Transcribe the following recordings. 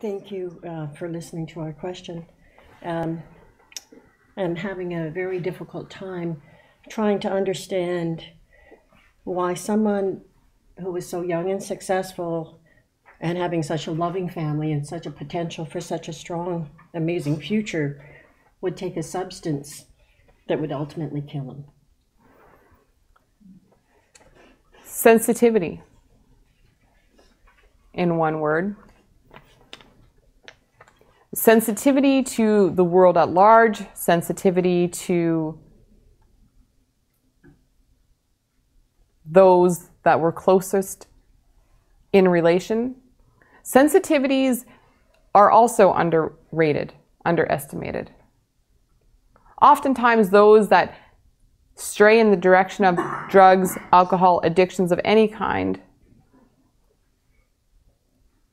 Thank you for listening to our question. I'm having a very difficult time trying to understand why someone who is so young and successful and having such a loving family and such a potential for such a strong, amazing future would take a substance that would ultimately kill him. Sensitivity, in one word. Sensitivity to the world at large, sensitivity to those that were closest in relation. Sensitivities are also underrated, underestimated. Oftentimes those that stray in the direction of drugs, alcohol, addictions of any kind,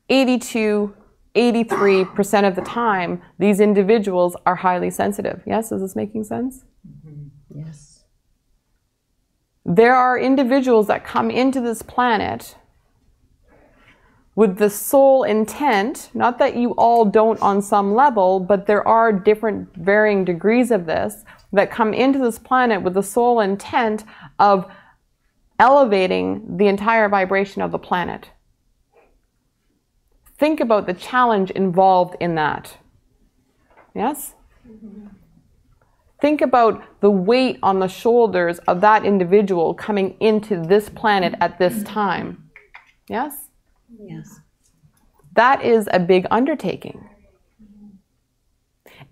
82, 83% of the time, these individuals are highly sensitive. Yes, is this making sense? Mm-hmm. Yes. There are individuals that come into this planet with the sole intent, not that you all don't on some level, but there are different varying degrees of this, that come into this planet with the sole intent of elevating the entire vibration of the planet. Think about the challenge involved in that. Yes? Mm-hmm. Think about the weight on the shoulders of that individual coming into this planet at this time. Yes? Yes. That is a big undertaking.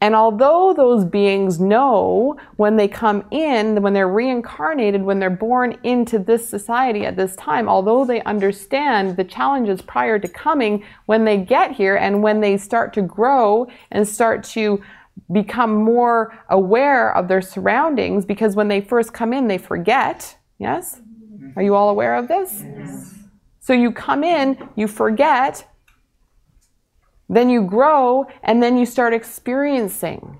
And although those beings know when they come in, when they're reincarnated, when they're born into this society at this time, although they understand the challenges prior to coming, when they get here and when they start to grow and start to become more aware of their surroundings, because when they first come in, they forget. Yes? Are you all aware of this? Yes. So you come in, you forget, then you grow, and then you start experiencing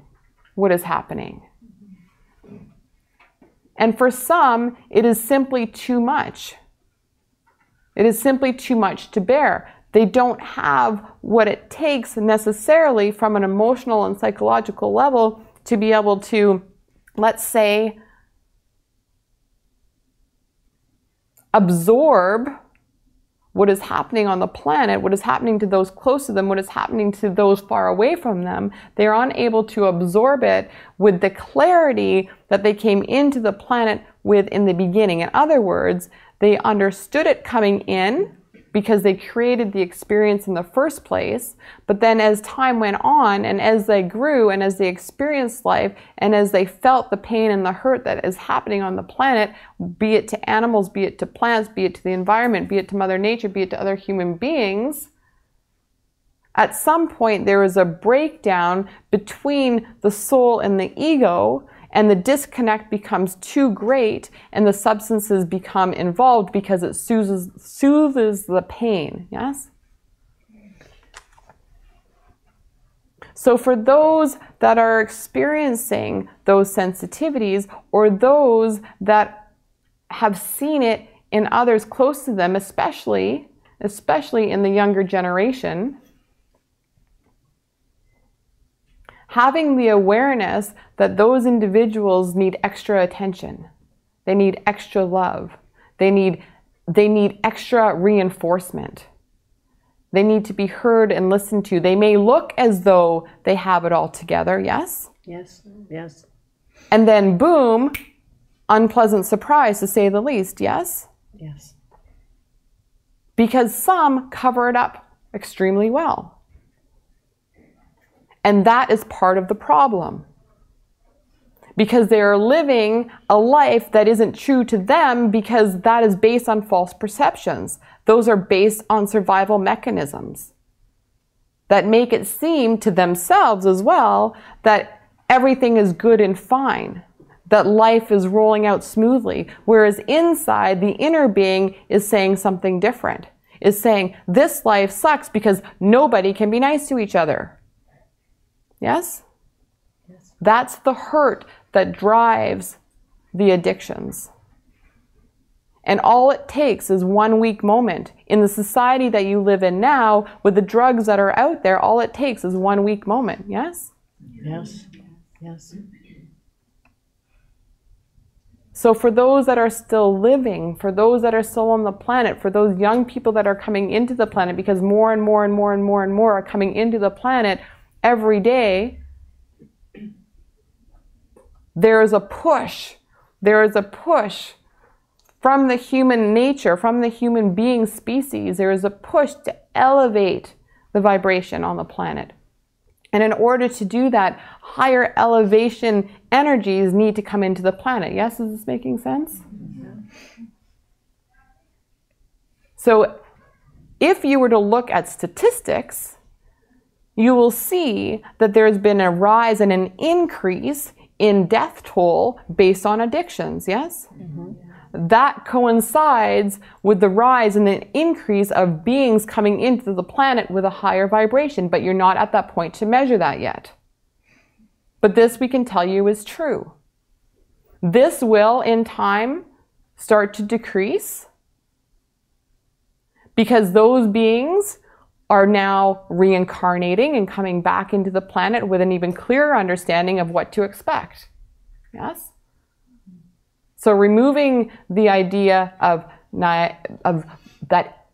what is happening. And for some, it is simply too much. It is simply too much to bear. They don't have what it takes necessarily from an emotional and psychological level to be able to, let's say, absorb what is happening on the planet, what is happening to those close to them, what is happening to those far away from them. They are unable to absorb it with the clarity that they came into the planet with in the beginning. In other words, they understood it coming in because they created the experience in the first place, but then as time went on and as they grew and as they experienced life and as they felt the pain and the hurt that is happening on the planet, be it to animals, be it to plants, be it to the environment, be it to Mother Nature, be it to other human beings, at some point there is a breakdown between the soul and the ego, and the disconnect becomes too great and the substances become involved because it soothes the pain, yes? So for those that are experiencing those sensitivities or those that have seen it in others close to them, especially in the younger generation, having the awareness that those individuals need extra attention. They need extra love. They need extra reinforcement. They need to be heard and listened to. They may look as though they have it all together, yes? Yes, yes. And then boom, unpleasant surprise to say the least, yes? Yes. Because some cover it up extremely well. And that is part of the problem, because they are living a life that isn't true to them, because that is based on false perceptions. Those are based on survival mechanisms that make it seem to themselves as well that everything is good and fine, that life is rolling out smoothly, whereas inside the inner being is saying something different, is saying this life sucks because nobody can be nice to each other. Yes? Yes? That's the hurt that drives the addictions. And all it takes is one weak moment. In the society that you live in now, with the drugs that are out there, all it takes is one weak moment. Yes? Yes. Yes. So for those that are still living, for those that are still on the planet, for those young people that are coming into the planet, because more and more and more and more and more are coming into the planet every day, there is a push. There is a push from the human nature, from the human being species. There is a push to elevate the vibration on the planet. And in order to do that, higher elevation energies need to come into the planet. Yes, is this making sense? So if you were to look at statistics, you will see that there's been a rise and an increase in death toll based on addictions, yes? Mm-hmm. That coincides with the rise and the increase of beings coming into the planet with a higher vibration, but you're not at that point to measure that yet. But this we can tell you is true. This will, in time, start to decrease because those beings are now reincarnating and coming back into the planet with an even clearer understanding of what to expect. Yes? So removing the idea of that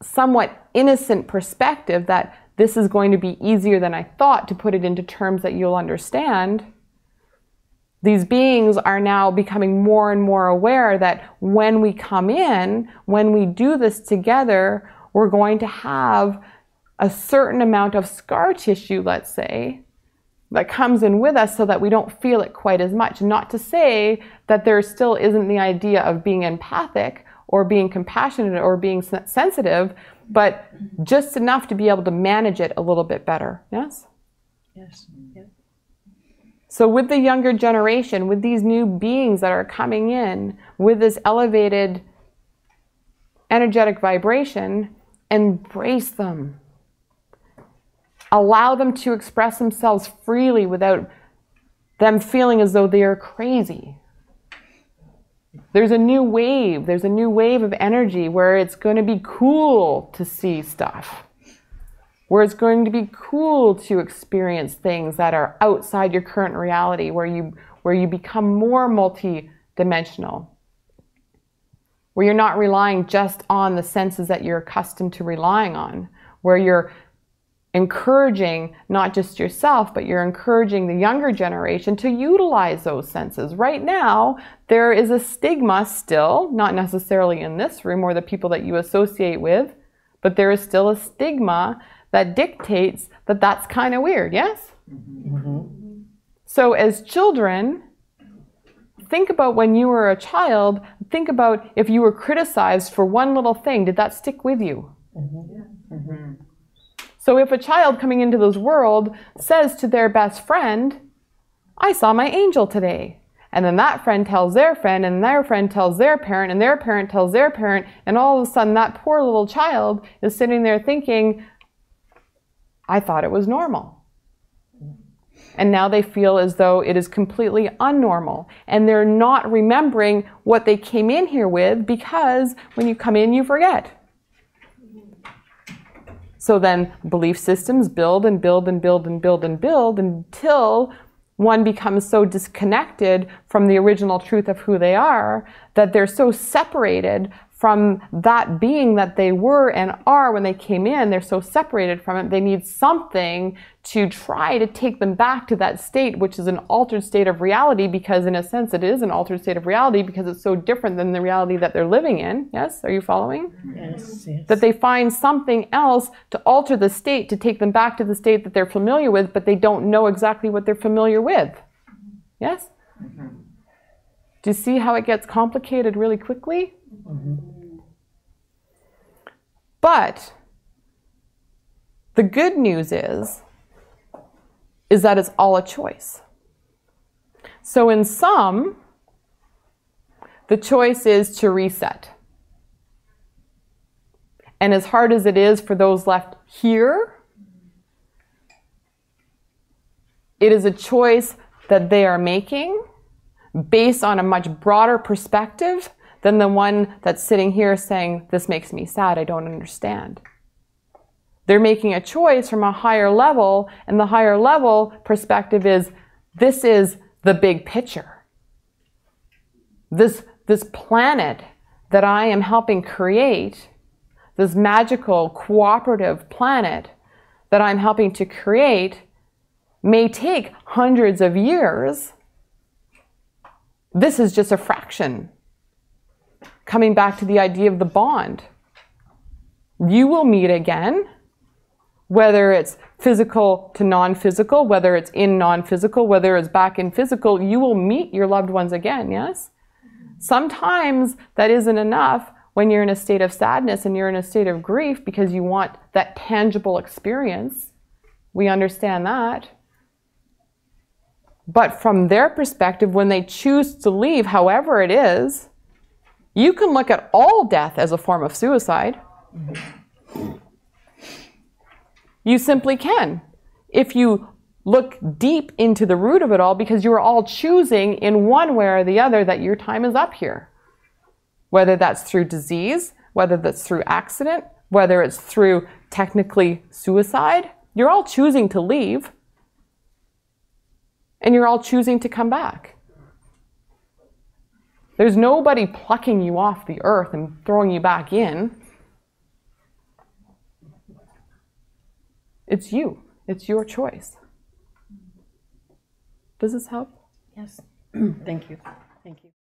somewhat innocent perspective that this is going to be easier than I thought, to put it into terms that you'll understand, these beings are now becoming more and more aware that when we come in, when we do this together, we're going to have a certain amount of scar tissue, let's say, that comes in with us so that we don't feel it quite as much. Not to say that there still isn't the idea of being empathic or being compassionate or being sensitive, but just enough to be able to manage it a little bit better. Yes? Yes. Yeah. So with the younger generation, with these new beings that are coming in, with this elevated energetic vibration, embrace them. Allow them to express themselves freely without them feeling as though they are crazy. There's a new wave. There's a new wave of energy where it's going to be cool to see stuff, where it's going to be cool to experience things that are outside your current reality, where you become more multi-dimensional, where you're not relying just on the senses that you're accustomed to relying on, where you're encouraging not just yourself, but you're encouraging the younger generation to utilize those senses. Right now, there is a stigma still, not necessarily in this room or the people that you associate with, but there is still a stigma that dictates that that's kind of weird, yes? Mm-hmm. So as children, think about when you were a child, think about if you were criticized for one little thing, did that stick with you? Mm-hmm. Mm-hmm. So if a child coming into this world says to their best friend, I saw my angel today. And then that friend tells their friend, and their friend tells their parent, and their parent tells their parent, and all of a sudden that poor little child is sitting there thinking, I thought it was normal. And now they feel as though it is completely unnormal. And they're not remembering what they came in here with, because when you come in, you forget. So then belief systems build and build and build and build and build until one becomes so disconnected from the original truth of who they are that they're so separated from that being that they were and are when they came in. They're so separated from it, they need something to try to take them back to that state, which is an altered state of reality, because in a sense it is an altered state of reality because it's so different than the reality that they're living in. Yes? Are you following? Yes, yes. That they find something else to alter the state, to take them back to the state that they're familiar with, but they don't know exactly what they're familiar with. Yes? Mm-hmm. Do you see how it gets complicated really quickly? Mm-hmm. But the good news is that it's all a choice. So in some, the choice is to reset. And as hard as it is for those left here, it is a choice that they are making based on a much broader perspective than the one that's sitting here saying, this makes me sad, I don't understand. They're making a choice from a higher level, and the higher level perspective is, this is the big picture. This planet that I am helping create, this magical cooperative planet that I'm helping to create, may take hundreds of years. This is just a fraction. Coming back to the idea of the bond. You will meet again, whether it's physical to non-physical, whether it's in non-physical, whether it's back in physical, you will meet your loved ones again, yes? Sometimes that isn't enough when you're in a state of sadness and you're in a state of grief because you want that tangible experience. We understand that. But from their perspective, when they choose to leave, however it is, you can look at all death as a form of suicide. You simply can. If you look deep into the root of it all, because you're all choosing in one way or the other that your time is up here. Whether that's through disease, whether that's through accident, whether it's through technically suicide, you're all choosing to leave. And you're all choosing to come back. There's nobody plucking you off the earth and throwing you back in. It's you. It's your choice. Does this help? Yes. Thank you. Thank you.